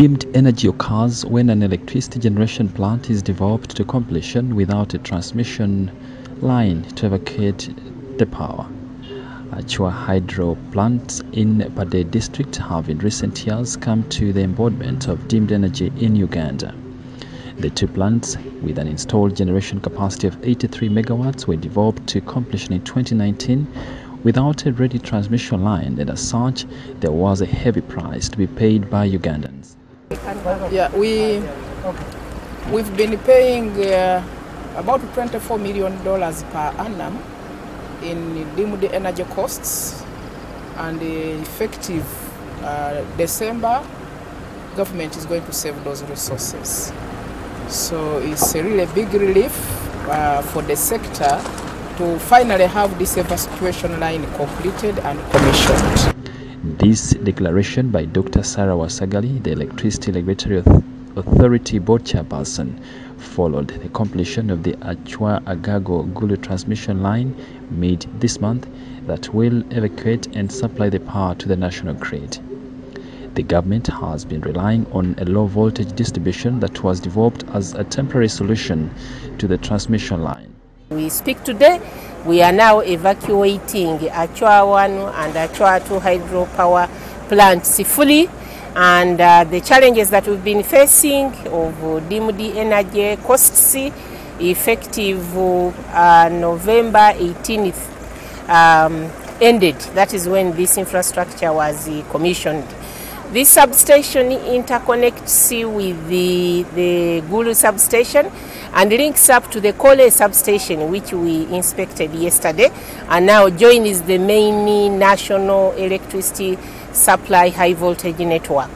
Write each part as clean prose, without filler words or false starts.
Dimmed energy occurs when an electricity generation plant is developed to completion without a transmission line to evacuate the power. Achwa Hydro plants in Bade district have in recent years come to the embodiment of dimmed energy in Uganda. The two plants, with an installed generation capacity of 83 megawatts, were developed to completion in 2019 without a ready transmission line, and as such, there was a heavy price to be paid by Ugandans. Yeah, we've been paying about $24 million per annum in Dimudi Energy Costs, and effective December, government is going to save those resources. So it's a really big relief for the sector to finally have this evacuation line completed and commissioned. This declaration by Dr. Sara Wasagali, the Electricity Regulatory Authority Board Chairperson, followed the completion of the Achwa Agago Gulu transmission line made this month that will evacuate and supply the power to the national grid. The government has been relying on a low voltage distribution that was developed as a temporary solution to the transmission line. We speak today, we are now evacuating Achwa 1 and Achwa 2 hydropower plants fully, and the challenges that we've been facing of Dimudi Energy Costs effective November 18th ended. That is when this infrastructure was commissioned. This substation interconnects with the Gulu substation and links up to the Kole substation, which we inspected yesterday, and now joins the main national electricity supply high voltage network.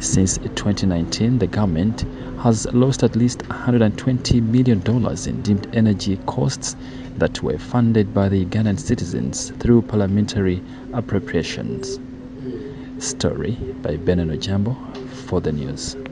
Since 2019, the government has lost at least $120 million in dimmed energy costs that were funded by the Ugandan citizens through parliamentary appropriations. Story by Ben Ojambo for the news.